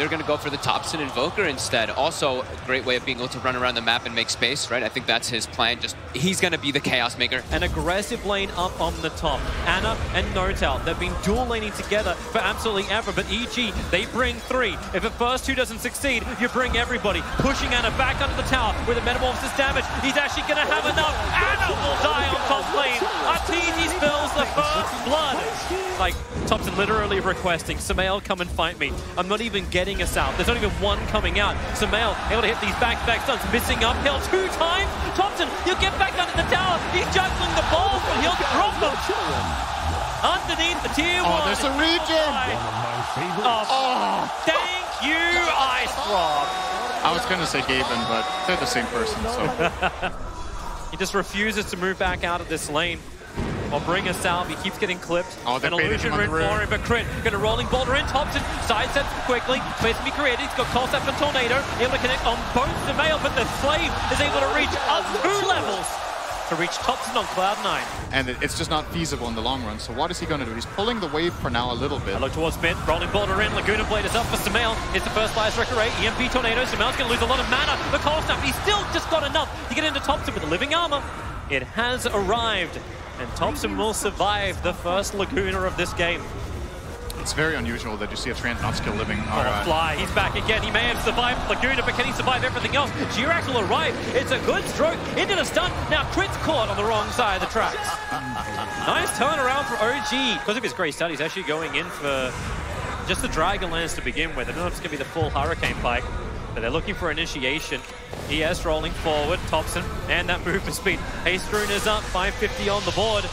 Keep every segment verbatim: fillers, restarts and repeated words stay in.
They're going to go for the Topson Invoker instead. Also, a great way of being able to run around the map and make space, right? I think that's his plan. Just he's going to be the Chaos Maker. An aggressive lane up on the top. Anna and Notail, they've been dual laning together for absolutely ever, but E G, they bring three. If the first two doesn't succeed, you bring everybody. Pushing Anna back under the tower with a Metamorphosis damage. He's actually going to have enough. Anna will die on top lane. Arteezy spills the first blood. Like, Topson literally requesting, SumaiL, come and fight me. I'm not even getting us out. There's not even one coming out. SumaiL able to hit these back-to-back stuns, missing uphill two times. Topson, you'll get back under the tower. He's juggling the balls, but he'll drop them. Underneath the tier one. Oh, there's a region. Oh, oh, thank you, Ice Rob. I was going to say Gaben, but they're the same person, so. He just refuses to move back out of this lane. Or bring us out. He keeps getting clipped. Oh, an illusion rune for him, but Crit gonna rolling boulder in. Topson sidesteps quickly. Space to be created. He's got Cloud nine for Tornado. Able to connect on both the male, but the Slave is able to reach up two levels to reach Topson on Cloud nine. And it's just not feasible in the long run, so what is he going to do? He's pulling the wave for now a little bit. I look towards mid, rolling boulder in, Laguna Blade is up for Samael. It's the first Fly's record rate, E M P Tornado. Samael's going to lose a lot of mana, but Cold Snap, he's still just got enough to get into Topson with the living armor. It has arrived. And Topson will survive the first Laguna of this game. It's very unusual that you see a Trant not skill living. Oh, right. Fly, he's back again. He may have survived Laguna, but can he survive everything else? JerAx will arrive. It's a good stroke into the stun. Now Crit's caught on the wrong side of the tracks. Nice turnaround for O G. Because of his great start, he's actually going in for just the Dragon Lance to begin with. I don't know if it's going to be the full Hurricane Pike, but they're looking for initiation. E S rolling forward, Topson, and that move for speed. Haste Rune is up, five fifty on the board.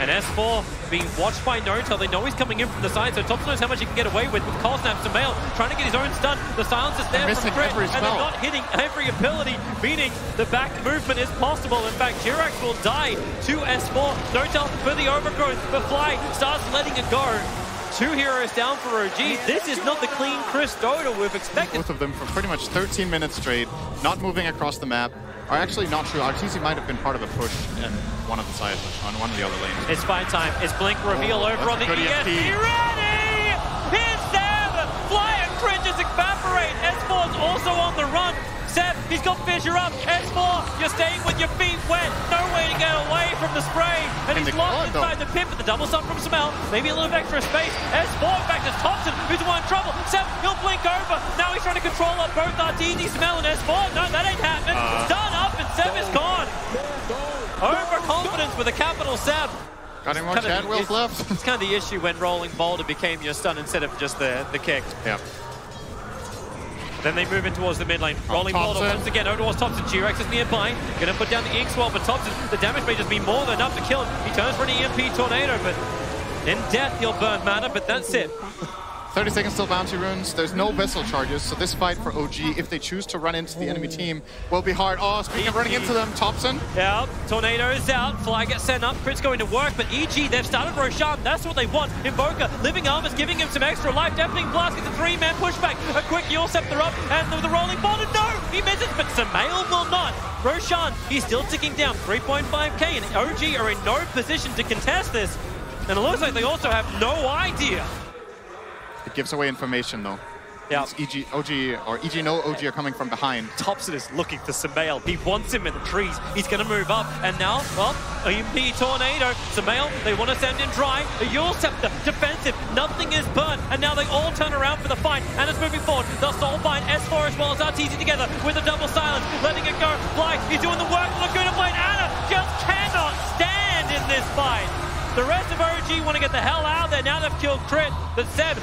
And S four being watched by Notail. They know he's coming in from the side, so Topson knows how much he can get away with. With Call Snaps to Mail, trying to get his own stun. The silence is there from Crit, and they're not hitting every ability, meaning the back movement is possible. In fact, JerAx will die to S four. Notail for the overgrowth, but Fly starts letting it go. Two heroes down for O G. This is not the clean Chris Dota we've expected. Both of them for pretty much thirteen minutes straight, not moving across the map, are actually not true. Arteezy might have been part of a push in one of the sides, on one of the other lanes. It's fight time. It's Blink reveal oh, over on the E S. He ready! Here's Ceb! Fly and Crit just evaporate. S four's also on the run. Ceb, he's got Fissure up. S four, you're staying with your feet wet. No way to get away from the spray. And, and he's locked inside though. The pit, but the double stun from SumaiL. Maybe a little bit extra space. S four back to Topson, who's the one in trouble. Ceb, he'll blink over. Now he's trying to control up both Arteezy, SumaiL, and S four. No, that ain't happening. Uh, Done up, and Ceb is gone. Overconfidence with a capital Ceb. Got any more Chadwells left? It's kind of the issue when rolling boulder became your stun instead of just the, the kick. Yeah. Then they move in towards the mid lane. Rolling boulder once again over towards Topson. JerAx is nearby. Gonna put down the ink swirl for Topson. The damage may just be more than enough to kill him. He turns for an E M P tornado, but in death he'll burn mana, but that's it. thirty seconds till bounty runes. There's no vessel charges, so this fight for O G, if they choose to run into the enemy team, will be hard. Oh, speaking E G of running into them, Topson. Yeah, Tornado's out. Fly gets sent up. Crit's going to work, but E G, they've started Roshan. That's what they want. Invoker, living armor's giving him some extra life. Deafening blast gets a three-man pushback. A quick Yul Scepter up, and with the rolling boulder, no! He misses, but SumaiL will not. Roshan, he's still ticking down three point five K, and O G are in no position to contest this. And it looks like they also have no idea. It gives away information, though. Yeah. E G, O G, or E G no O G are coming from behind. Topson is looking for SumaiL. He wants him in the trees. He's going to move up. And now, well, E M P Tornado. SumaiL, they want to send him dry. The Yul Scepter, defensive. Nothing is burned. And now they all turn around for the fight. And it's moving forward. They'll soul bind S four as well as Arteezy together with a double silence. Letting it go. Fly, he's doing the work. Laguna Blade, Anna just cannot stand in this fight. The rest of O G want to get the hell out of there. Now they've killed Crit. But Ceb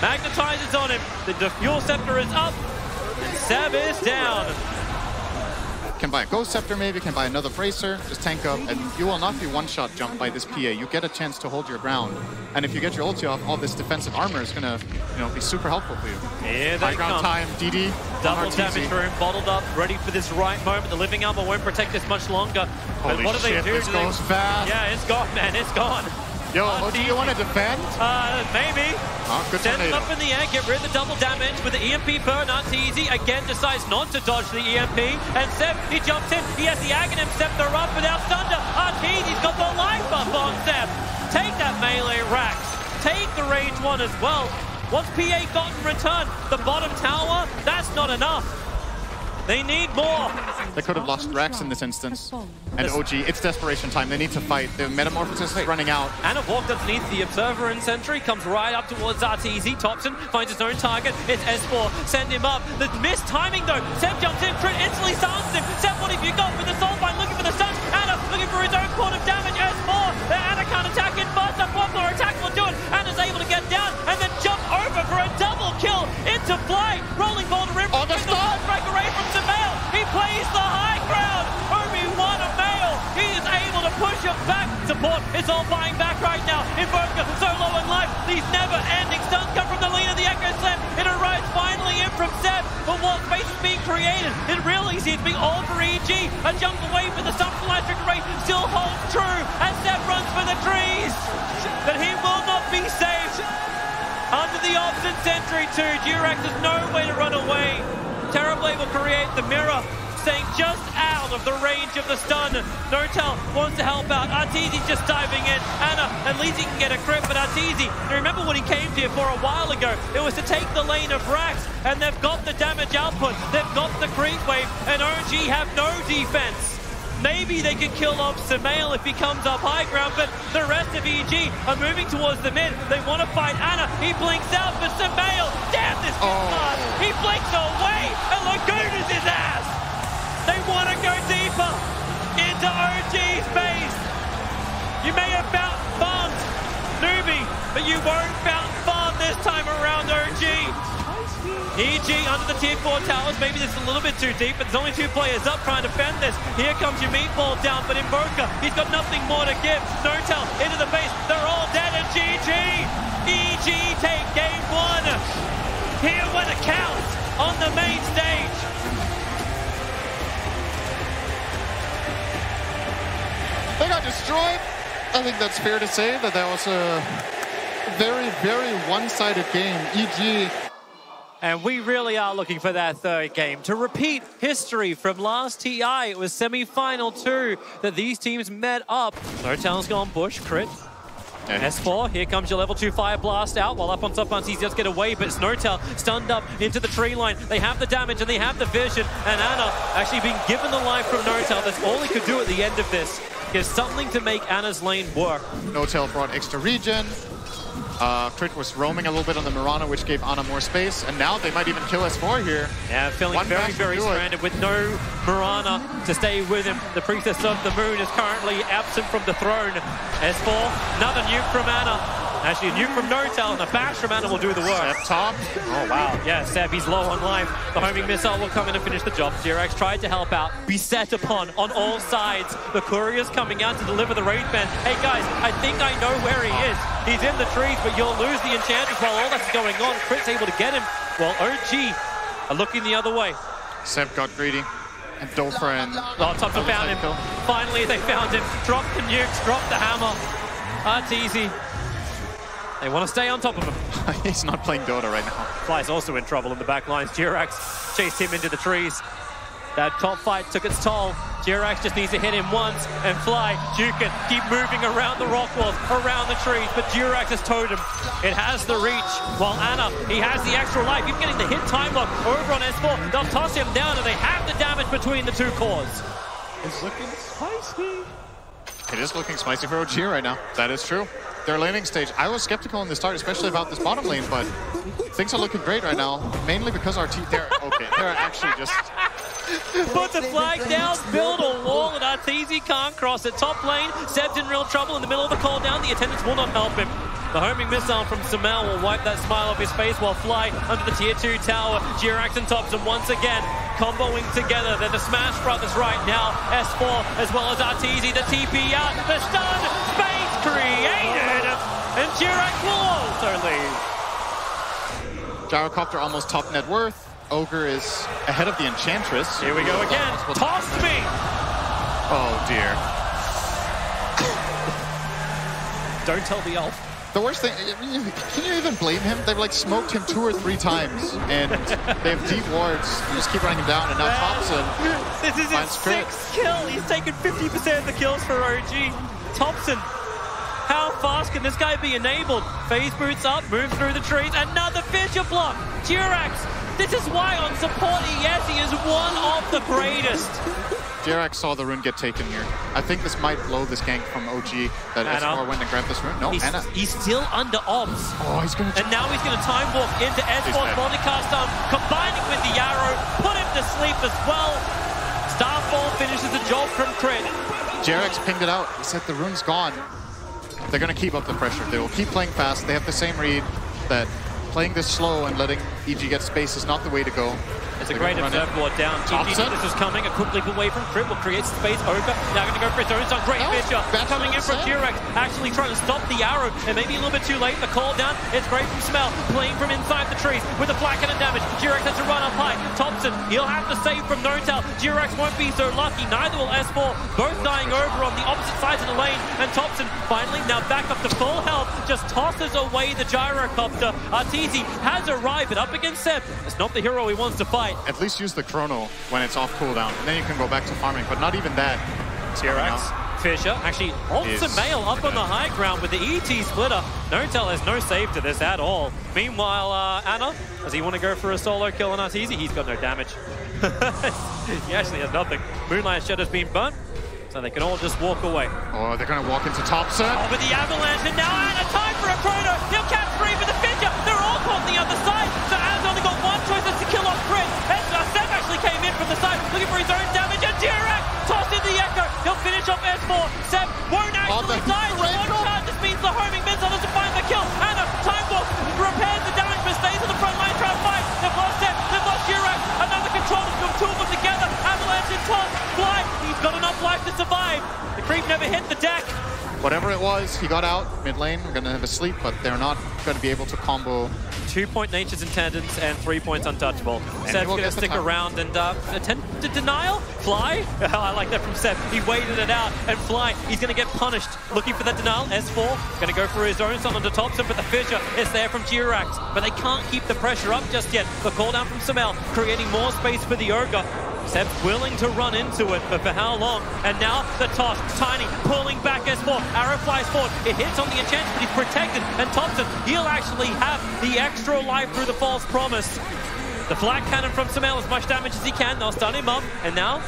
magnetizes on him. The Yul Scepter is up, and Ceb is down. Can buy a Ghost Scepter maybe, can buy another Bracer, just tank up, and you will not be one-shot jumped by this P A. You get a chance to hold your ground. And if you get your ulti off, all this defensive armor is gonna, you know, be super helpful for you. Here they High ground come. time, D D. Double damage for him, bottled up, ready for this right moment. The living armor won't protect this much longer. Holy but what do shit, they do? This do goes they... fast. Yeah, it's gone, man, it's gone. Yo, oh, do you want to defend? Uh, maybe. Oh, good Send tornado. Him up in the air, get rid of the double damage with the E M P burn. Arteezy again decides not to dodge the E M P. And Ceb, he jumps in. He has the Aghanim Scepter up without Thunder. Arteezy's got the life up on Ceb. Take that melee Rax. Take the range one as well. What's P A got in return? The bottom tower? That's not enough. They need more. They could have lost Rex in this instance. And O G, it's desperation time. They need to fight. The Metamorphosis is running out. Anna walked underneath the Observer and Sentry, comes right up towards Arteezy. Topson finds his own target. It's S four. Send him up. The missed timing, though. Ceb jumps in. Crit instantly starts him. Ceb, what have you got with the soulbind? Looking for the stun. Anna looking for his own port of damage. S four. Anna can't attack in first. A one more attack will do it. Anna's able to get down and then jump over for a double kill into Fly. Rolling boulder in. Oh, the stun! Break away from Samael. He plays the high ground. Only one of Mail. He is able to push him back. Support is all buying back right now. Invoker so low in life. These never-ending stuns come from the lean of the Echo Slam. It arrives finally in from Ceb. But what space is being created? It really is being all for E G. A jump away for the subfly trick race still holds true. And Ceb runs for the trees. But he will not be saved. Under the option Sentry two, JerAx has no way to run away. Terrorblade will create the mirror, staying just out of the range of the stun. Notail wants to help out. Arteezy just diving in. Anna, at least he can get a crit, but Arteezy, remember what he came here for a while ago. It was to take the lane of Rax, and they've got the damage output. They've got the creep wave, and O G have no defense. Maybe they could kill off Samael if he comes up high ground, but the rest of E G are moving towards the mid. They want to fight Anna. He blinks out for Samael. Damn, this oh. card. He blinks away, and Laguna's his ass. They want to go deeper into O G's base. You may have fountain farmed, Newbie, but you won't fountain farm this time around, O G. E G under the tier four towers, maybe this is a little bit too deep, but there's only two players up trying to fend this. Here comes your meatball down, but Invoker, he's got nothing more to give. Notail into the base, they're all dead and G G! E G take game one! Here were the counts on the main stage! They got destroyed! I think that's fair to say that that was a very, very one-sided game. E G... And we really are looking for that third game. To repeat history from last T I, it was semi-final two that these teams met up. Notail's gone bush, Crit. Yeah. S four, here comes your level two Fire Blast out, while up on top Bunty does get away, but Notail stunned up into the tree line. They have the damage and they have the vision, and Anna actually being given the life from Notail. That's all he could do at the end of this. There's something to make Anna's lane work. Notail brought extra regen. Uh, Crit was roaming a little bit on the Mirana, which gave Anna more space, and now they might even kill S four here. Yeah, feeling One very, very stranded it. with no Mirana to stay with him. The Priestess of the Moon is currently absent from the throne. S four, another nuke from Anna. Actually, a nuke from Notail, and a bash from Anna will do the work. Ceb top. Oh, wow. Yeah, Ceb, he's low on life. The homing missile will come in and finish the job. JerAx tried to help out. Be set upon on all sides. The Courier's coming out to deliver the raid band. Hey, guys, I think I know where he is. He's in the trees, but you'll lose the Enchantress while all that's going on. Crit's able to get him, while O G are looking the other way. Ceb got greedy. And Dolphin. Oh, Topson found him. Kill. Finally, they found him. Dropped the nukes, dropped the hammer. Arteezy. They want to stay on top of him. He's not playing Dota right now. Fly's also in trouble in the back lines. JerAx chased him into the trees. That top fight took its toll. JerAx just needs to hit him once, and Fly, Dukin, keep moving around the rock walls, around the trees, but JerAx's totem, it has the reach, while Anna, he has the extra life, he's getting the hit time lock over on S four, they'll toss him down, and they have the damage between the two cores. It's looking spicy. It is looking spicy for O G right now. That is true. Their laning stage, I was skeptical in the start, especially about this bottom lane, but things are looking great right now, mainly because our team, they're okay, they're actually just... Put the flag down, build a wall, and Arteezy can't cross it. Top lane, Ceb's in real trouble in the middle of the call down, the attendants will not help him. The homing missile from Samael will wipe that smile off his face while Fly under the tier two tower. JerAx and Topson once again comboing together. They're the Smash Brothers right now. S four as well as Arteezy, the T P out, the stun, space created, and JerAx will also leave. Gyrocopter almost top net worth. Ogre is ahead of the Enchantress. Here we go again. Toss me! Oh dear. Don't tell the elf. The worst thing, can you even blame him? They've like smoked him two or three times, and they have deep wards. You just keep running him down, and now Topson. This is his sixth kill. He's taken fifty percent of the kills for O G. Topson How fast can this guy be enabled? Phase boots up, moves through the trees, another fissure block! JerAx, this is why on support E S he is one of the greatest! JerAx saw the rune get taken here. I think this might blow this gank from O G that Anna. S four went and grabbed this rune. No, he's, Anna. He's still under ops. Oh, he's going to... And now he's going to time warp into S four's multicaster, combining with the Yarrow, put him to sleep as well. Starfall finishes the job from Crit. JerAx pinged it out. He said the rune's gone. They're going to keep up the pressure. They will keep playing fast. They have the same read that playing this slow and letting E G get space is not the way to go. It's They're a great observe board down. G G this is coming. A quick leap away from Crit will create space. Ogre now going to go for his own song. Great Fisher coming in from JerAx. Actually trying to stop the arrow. And maybe a little bit too late. The call down. It's great from Samael. Playing from inside the trees with a flat cannon damage. JerAx has to run up high. Topson, he'll have to save from Notail. JerAx won't be so lucky. Neither will S four. Both dying over on the opposite sides of the lane. And Topson finally now back up to full health. Just tosses away the Gyrocopter. Arteezy has arrived. But up against Ceb. It's not the hero he wants to fight. At least use the chrono when it's off cooldown, and then you can go back to farming, but not even that. JerAx, Fisher, actually holds SumaiL up on the high ground with the E T splitter. Notail has no save to this at all. Meanwhile, uh, Anna, does he want to go for a solo kill on Arteezy? He's got no damage. He actually has nothing. Moonlight Shadow's been burnt, so they can all just walk away. Oh, they're going to walk into Topson. Oh, but the avalanche, and now Anna, time for a chrono! He'll catch three with the Fisher! They're all caught on the other side, so Anna's only got one choice to kill off Crit. And uh, Ceb actually came in from the side, looking for his own damage, and JerAx tossed in the Echo. He'll finish off S four. Ceb won't actually oh, die, so one shot just means the homing miss on us to find the kill. Anna, time walk, repairs the damage, but stays on the front line trying to fight. They've lost Ceb, they've lost JerAx. Another control to put two of them together. Avalanche and Top, Fly, he's got enough life to survive. The creep never hit the deck. Whatever it was, he got out mid lane. We're going to have a sleep, but they're not going to be able to combo. Two point natures and tendons and three points untouchable. Seb's going to stick around and uh, attempt to denial. Fly, oh, I like that from Ceb. He waited it out, and Fly, he's going to get punished. Looking for that denial, S four, going to go for his own son onto Topson, but the Fisher is there from JerAx. But they can't keep the pressure up just yet. The call down from SumaiL, creating more space for the Ogre. Seb's willing to run into it, but for how long? And now the toss. Tiny pulling back S four. Arrow flies forward. It hits on the enchantment, but he's protected. And Topson, he'll actually have the extra life through the false promise. The flat cannon from SumaiL, as much damage as he can. They'll stun him up. And now,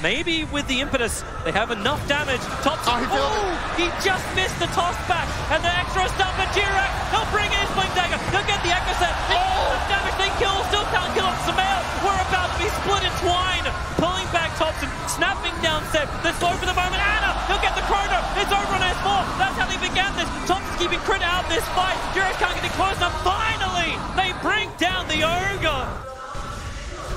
maybe with the impetus, they have enough damage. Topson, oh, oh, he just missed the toss back. And the extra stun for JerAx. He'll bring in his blink dagger. He'll get the Echo Set. Oh, the damage they kill. Still can't kill up SumaiL. We're about to be split in twine. Pulling back Topson, snapping down Ceb. They're slow for the moment. Anna, he'll get the chrono. It's over on S four. That's how they began this. Topson's keeping Crit out this fight. JerAx can't get it close enough. Finally, they bring down the Ogre.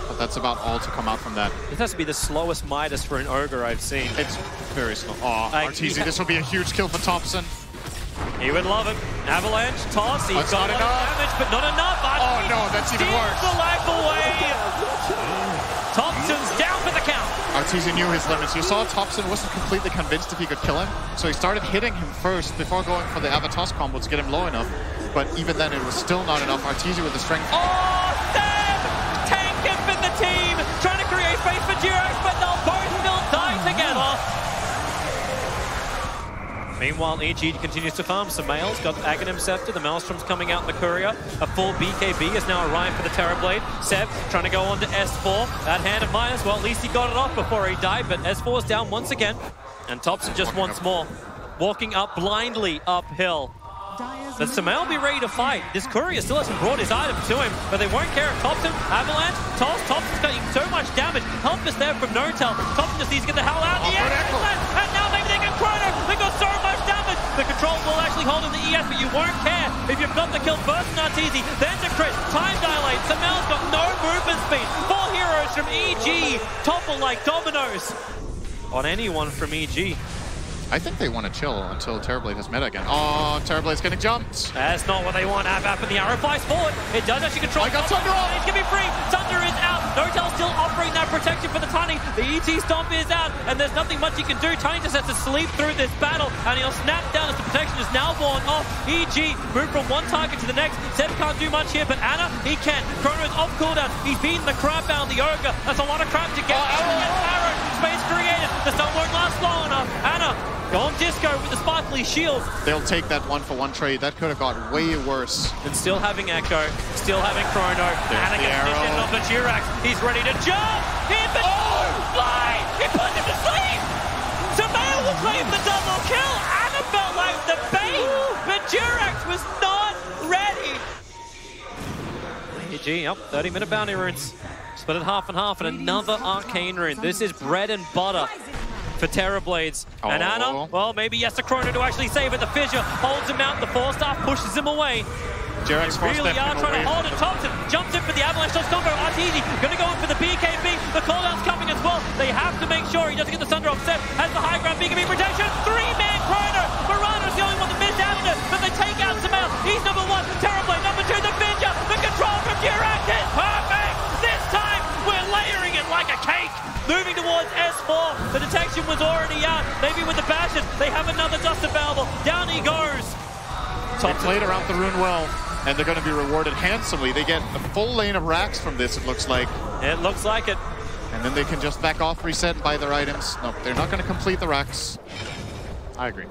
But that's about all to come out from that. It has to be the slowest Midas for an Ogre I've seen. It's very slow. Oh, like, Arteezy, yeah. This will be a huge kill for Topson. He would love it. Avalanche, toss, he that's got a lot of damage, but not enough. Arteezy oh no, that's even worse. The life away. Topson's down for the count. Arteezy knew his limits. You saw Topson wasn't completely convinced if he could kill him, so he started hitting him first before going for the Avatos combo to get him low enough. But even then, it was still not enough. Arteezy with the strength. Oh, Ceb! Tank him in the team, trying to create space for JerAx, but they'll both still die together. Meanwhile, E G continues to farm. SumaiL's got Aghanim Scepter, the Maelstrom's coming out in the Courier. A full B K B has now arrived for the Terrorblade. Ceb trying to go on to S four. That hand of Midas, well, at least he got it off before he died, but S four's down once again. And Topson just wants more. Walking up blindly uphill. But SumaiL be ready to fight. This Courier still hasn't brought his item to him, but they won't care if Topson, Avalanche, Toss. Topson's got so much damage. Help us there from Notail. Topson just needs to get the hell out of the air. And now maybe they can chrono. They got so much damage. The control will actually hold in the E S, but you won't care if you've got the kill first in Arteezy, then to Crit. Time dilate. SumaiL's got no movement speed. Four heroes from E G topple like dominoes on anyone from E G. I think they want to chill until Terrorblade has meta again. Oh, Terrorblade's getting jumped. That's not what they want. Abap and the arrow flies forward. It does actually control. I got Thunder off. It's going to be free. Thunder is out. Notail still offering that protection for the Tiny. The E T stomp is out, and there's nothing much he can do. Tiny just has to sleep through this battle, and he'll snap down as the protection is now born off. E G moved from one target to the next. Ceb can't do much here, but Anna, he can. Chrono is off cooldown. He's beaten the crap out of the Ogre. That's a lot of crap to get. Oh, arrow. Arrow. Space created. The stun won't last long enough. Anna Mirana going disco with the sparkly shield. They'll take that one for one trade. That could have got way worse. And still having Echo, still having Chrono. There's and a condition of the JerAx. He's ready to jump. Here, but oh! Fly! He put him to sleep. Samael will claim the double kill. Anna felt like the bait, but JerAx was not ready. E G up, thirty minute bounty runes. Split it half and half, and another arcane rune. This is bread and butter for Terrorblades. Oh. And Anna, well, maybe yes to Chrono to actually save it. The fissure holds him out. The four-star pushes him away. JerAx they really are trying to hold it. Topson jumps in for the avalanche. Does not go. Arteezy going to go in for the B K B. The call-out's coming as well. They have to make sure he doesn't get the Thunder off. Ceb has the high ground. B K B protection. Three-man Chrono. Mirana's the only one that missed out it, but they take out Samael. He's number one. Terrorblade number two. The fissure. The control from JerAx is perfect. This time, we're layering it like a cake. Moving towards S four. The detection was already out. Maybe with the bastion, they have another dust available. Down he goes. They played around the rune well, and they're going to be rewarded handsomely. They get a full lane of racks from this, it looks like. It looks like it. And then they can just back off, reset, and buy their items. No, they're not going to complete the racks. I agree.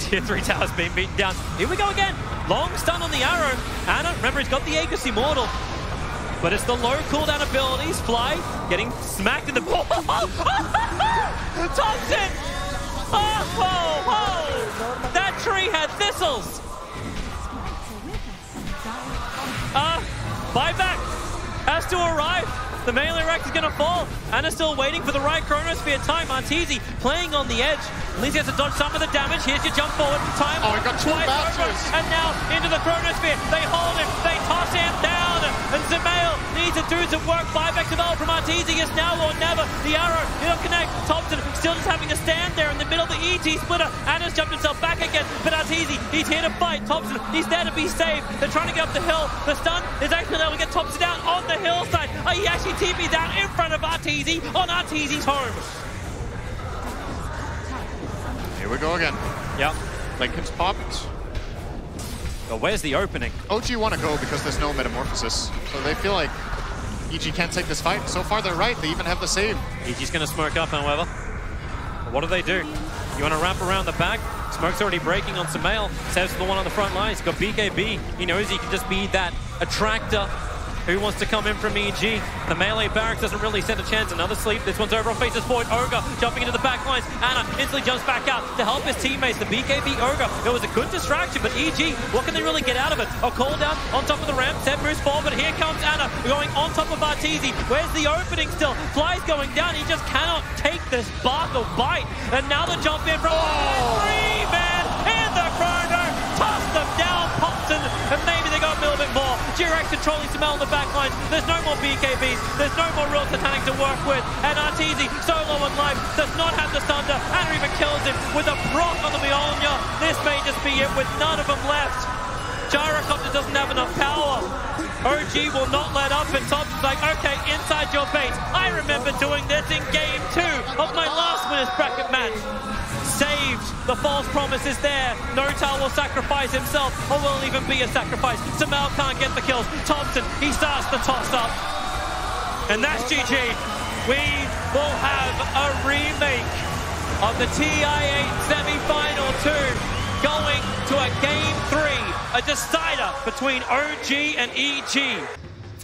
Tier three towers being beaten down. Here we go again. Long stun on the arrow. Anna, remember, he's got the Aegis Immortal. But it's the low cooldown abilities. Fly getting smacked in the... Topson! Oh, ho, ho! That tree had thistles! Uh, buyback has to arrive. The melee rack is going to fall. Anna's still waiting for the right Chronosphere time. Arteezy playing on the edge. At least he has to dodge some of the damage. Here's your jump forward. Time oh, he got two matches. And now into the Chronosphere. They hold him. They toss him down. And SumaiL needs to do some work. Buyback developed from Arteezy. It's now or never. The arrow, it'll connect. Topson still just having to stand there in the middle of the E G splitter. Anna's jumped himself back again. But Arteezy, he's here to fight. Topson, he's there to be saved. They're trying to get up the hill. The stun is actually able to get Topson down on the hillside. Oh, he actually T P's out in front of Arteezy on Arteezy's home. Here we go again. Yep. Lincoln's popped. Well, where's the opening? O G want to go because there's no Metamorphosis. So they feel like E G can't take this fight. So far they're right. They even have the save. E G's going to smoke up, however. But what do they do? You want to wrap around the back? Smoke's already breaking on SumaiL. Saves the one on the front line. He's got B K B. He knows he can just be that attractor who wants to come in from E G. The melee barracks doesn't really stand a chance. Another sleep. This one's over on faces forward. Ogre jumping into the back lines. Anna instantly jumps back out to help his teammates. The B K B Ogre. It was a good distraction, but E G, what can they really get out of it? A call down on top of the ramp. Ceb moves forward, but here comes Anna going on top of Arteezy. Where's the opening still? Fly's going down. He just cannot take this bark or bite. And now the jump in from oh. three man in the corner. Toss them down, Popson, and maybe they got a little bit more. JerAx controlling SumaiL on the back lines. There's no more B K Bs. There's no more real Titanic to work with. And Arteezy, so low on life, does not have the Thunder. Anna even kills him with a proc on the Mjolnir. This may just be it with none of them left. Gyrocopter doesn't have enough power. O G will not let up, and Topson's like, okay, inside your base. I remember doing this in game two of my last winners bracket match. Saved. The false promise is there. Notail will sacrifice himself, or will even be a sacrifice. SumaiL can't get the kills. Topson, he starts the toss-up. And that's G G. We will have a remake of the T I eight semi-final two, going to a game three, a decider between O G and E G.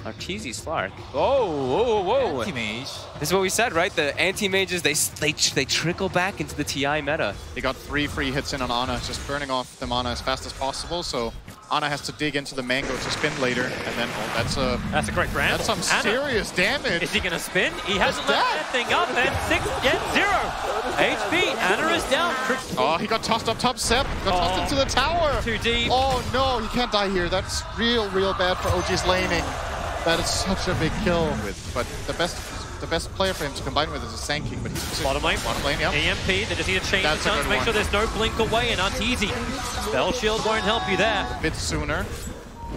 Arteezy Slark. Oh, whoa, whoa. Anti-Mage. This is what we said, right? The anti-mages, they, they they trickle back into the T I meta. They got three free hits in on Anna, just burning off the mana as fast as possible. So Anna has to dig into the mango to spin later. And then, oh, that's a... That's a great ramp. That's some Anna. Serious damage. Is he going to spin? He hasn't left that thing up, and six, yeah, zero. H P, Anna is down. Oh, he got tossed up top, Ceb. Got oh, tossed into the tower. Too deep. Oh, no, he can't die here. That's real, real bad for O G's laning. That is such a big kill with, but the best the best player for him to combine with is a Sanking, but he's bottom lane. Bottom lane, yeah. E M P, they just need to change the stance, make sure there's no blink away, and Arteezy. Spell shield won't help you there. A bit sooner.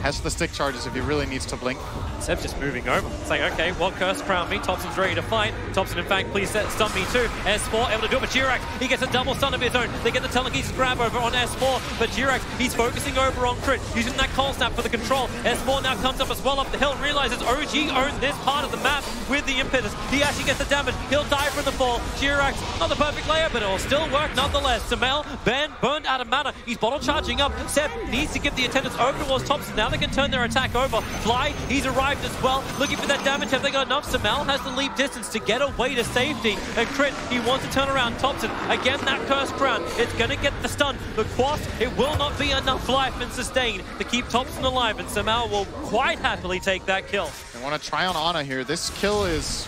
has the stick charges if he really needs to blink. Ceb just moving over. It's like, okay, what curse crown me? Topson's ready to fight. Topson, in fact, please set, stun me too. S four able to do it, but JerAx, he gets a double stun of his own. They get the telekinesis grab over on S four, but JerAx, he's focusing over on Crit, using that cold snap for the control. S four now comes up as well up the hill, realizes O G owns this part of the map with the impetus. He actually gets the damage. He'll die from the fall. JerAx, not the perfect layer, but it'll still work nonetheless. Samael, Ben, burned out of mana. He's bottle charging up. Ceb needs to give the attendance over towards Topson. Now they can turn their attack over. Fly, he's arrived as well, looking for that damage. Have they got enough? Samael has the leap distance to get away to safety. And Crit, he wants to turn around Topson. Again, that cursed crown. It's going to get the stun. The quaff, it will not be enough life and sustain to keep Topson alive. And Samael will quite happily take that kill. They want to try on Anna here. This kill is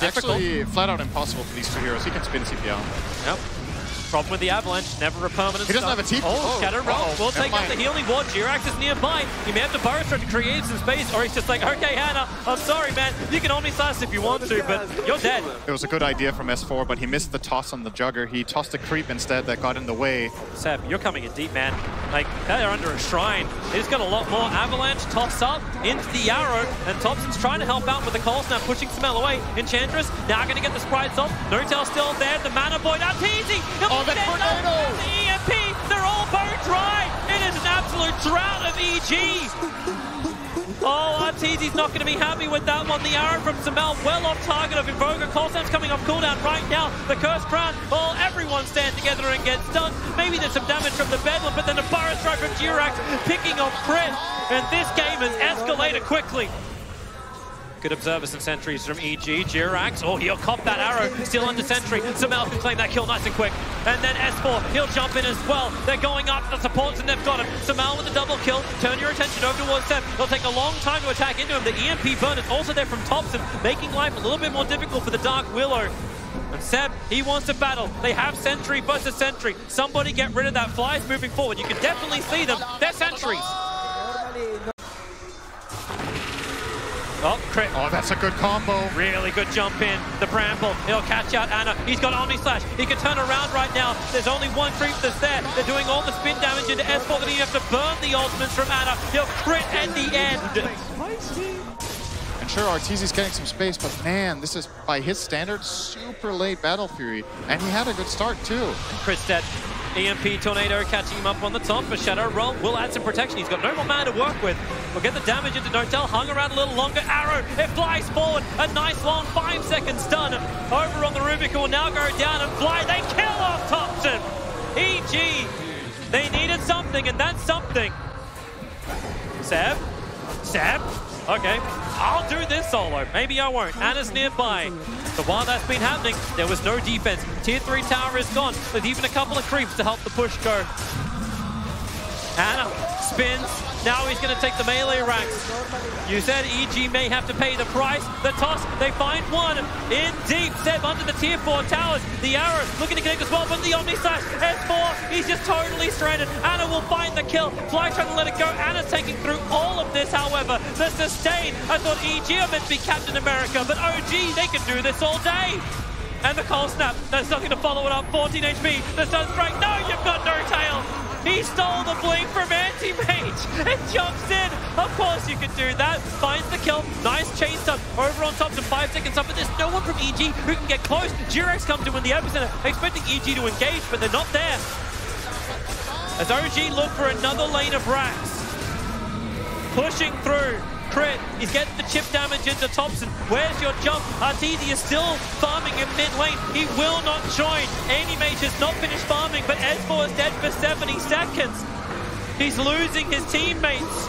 difficult. Actually flat out impossible for these two heroes. He can spin C P L. Yep. Problem with the avalanche, never a permanent He doesn't stun. have a T P. Oh, Shadow oh, Roll will take out the healing ward. JerAx is nearby. He may have to burrow to create some space, or he's just like, okay, Anna, I'm sorry, man. You can only slice if you want to, but you're dead. It was a good idea from S four, but he missed the toss on the Jugger. He tossed a creep instead that got in the way. Ceb, you're coming in deep, man. Like, they're under a shrine. He's got a lot more. Avalanche toss up into the arrow, and Topson's trying to help out with the cold snap, pushing Samael away. Enchantress now going to get the sprites off. Notail still there. The mana void out easy. The tornado! The E M P, they're all bone dry! It is an absolute drought of E G! Oh, Arteezy's not going to be happy with that one. The arrow from Samael, well off target of Invoker. Colstam's coming off cooldown right now. The Cursed Crown, well, everyone stands together and gets stunned. Maybe there's some damage from the Bedlam, but then a Burrow Strike from JerAx picking off Crit. And this game has escalated quickly. Good observers and sentries from E G. JerAx, oh, he'll cop that arrow. Still under sentry. Samael can claim that kill nice and quick. And then S four, he'll jump in as well. They're going up the supports and they've got him. Samael with a double kill. Turn your attention over towards Ceb. They'll take a long time to attack into him. The E M P burn is also there from Topson, making life a little bit more difficult for the Dark Willow. And Ceb, he wants to battle. They have sentry versus sentry. Somebody get rid of that. Fly's moving forward. You can definitely see them. They're sentries. Oh, Crit. Oh, that's a good combo. Really good jump in. The Bramble. He'll catch out Anna. He's got Omni Slash. He can turn around right now. There's only one creep that's there. They're doing all the spin damage into S four, but he has to burn the ultimates from Anna. He'll Crit at the end. And sure, Arteezy's getting some space, but man, this is, by his standards, super late Battle Fury. And he had a good start, too. And Crit's dead. E M P Tornado catching him up on the top, but Shadow Roll will add some protection. He's got no more man to work with. We'll get the damage into Notail, hung around a little longer. Arrow, it flies forward. A nice long five second stun. Over on the Rubik will now go down and Fly. They kill off Topson. E G, they needed something, and that's something. Ceb? Ceb? Okay, I'll do this solo. Maybe I won't. Anna's nearby. But while that's been happening, there was no defense. Tier three tower is gone, with even a couple of creeps to help the push go. Anna spins. Now he's going to take the melee racks. You said E G may have to pay the price. The toss, they find one. In deep, Ceb under the tier four towers. The arrow looking to connect as well, but the Omni Slash. S four, he's just totally stranded. Anna will find the kill. Fly trying to let it go. Anna's taking through all of this, however. The sustain, I thought E G are meant to be Captain America, but O G, they can do this all day. And the cold snap, there's nothing to follow it up. fourteen H P, the Sun Strike. No, you've got no tail. He stole the blink from Anti Mage and jumps in. Of course you can do that. Finds the kill. Nice chain stun over on top to five seconds up. But there's no one from E G who can get close. JerAx comes in with the epicenter, expecting E G to engage, but they're not there. As O G look for another lane of racks. Pushing through. Crit, he's getting the chip damage into Topson. Where's your jump? Arteezy is still farming in mid lane. He will not join. Animage has not finished farming, but S four is dead for seventy seconds. He's losing his teammates.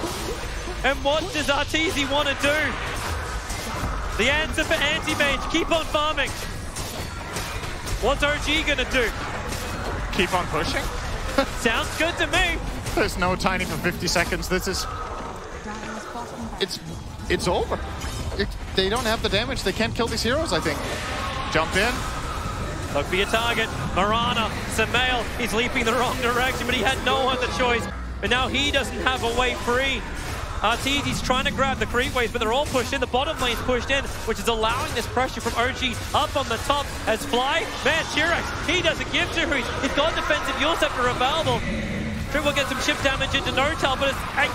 And what does Arteezy want to do? The answer for Anti-Mage, keep on farming. What's O G going to do? Keep on pushing? Sounds good to me. There's no Tiny for fifty seconds. This is... It's it's over. It, they don't have the damage. They can't kill these heroes, I think. Jump in. Look for your target. Mirana, Samael, he's leaping the wrong direction, but he had no other choice. But now he doesn't have a way free. Arteezy's trying to grab the creep waves, but they're all pushed in. The bottom lane's pushed in, which is allowing this pressure from O G up on the top as Fly. Man, JerAx, he doesn't give two. He's got defensive Yul Scepter available. Crit will get some chip damage into Notail, but it's, hey,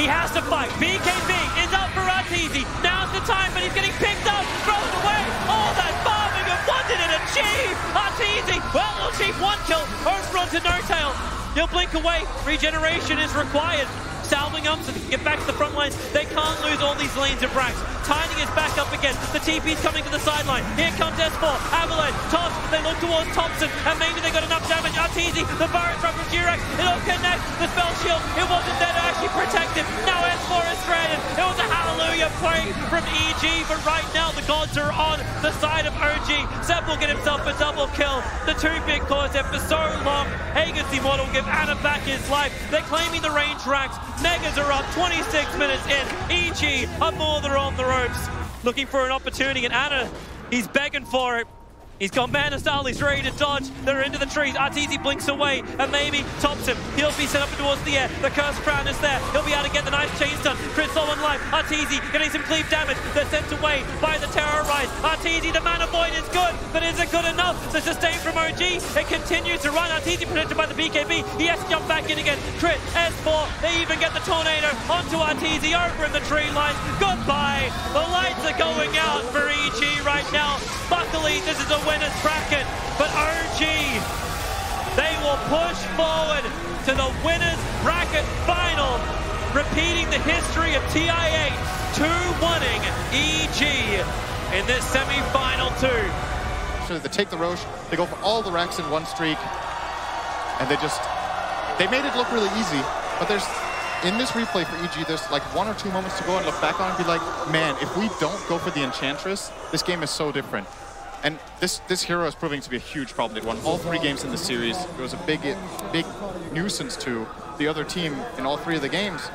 he has to fight. B K B is up for Arteezy. Now's the time, but he's getting picked up, thrown away. All that farming, and what did it achieve? Arteezy, well, it'll achieve one kill. Over onto Notail. He'll blink away. Regeneration is required. Salving up so they can get back to the front lines. They can't lose all these lanes of Brax. Tiny is back up again. The T P's coming to the sideline. Here comes S four. Avalanche, Toss. They look towards Topson, and maybe they got enough damage. Arteezy, the Barret's run from JerAx. It'll connect. The spell shield, it wasn't there to actually protect him. Now S four is stranded. It was a hallelujah play from E G, but right now the gods are on the side of O G. Ceb will get himself a double kill. The two big cores there for so long. Agency Ward will give Anna back his life. They're claiming the range racks. Megas are up, twenty-six minutes in. E G are more than on the ropes. Looking for an opportunity, and Anna, he's begging for it. He's got Mana Style, he's ready to dodge. They're into the trees. Arteezy blinks away, and maybe tops him. He'll be set up towards the air. The Cursed Crown is there. He'll be able to get the nice chains done. Crit low on life. Arteezy getting some cleave damage. They're sent away by the Terrorize. Arteezy, the Mana Void is good, but is it good enough? The sustain from O G, it continues to run. Arteezy protected by the B K B. He has to jump back in again. Crit, S four, they even get the Tornado onto Arteezy over in the tree lines. Goodbye. The lights are going out for E G right now. Luckily, this is a winner's bracket, but O G, they will push forward to the winner's bracket final, repeating the history of T I A, two one-ing E G in this semi-final two. So they take the Roche, they go for all the racks in one streak, and they just, they made it look really easy, but there's, in this replay for E G, there's like one or two moments to go and look back on and be like, man, if we don't go for the Enchantress, this game is so different. And this, this hero is proving to be a huge problem. They won all three games in the series. It was a big, big nuisance to the other team in all three of the games.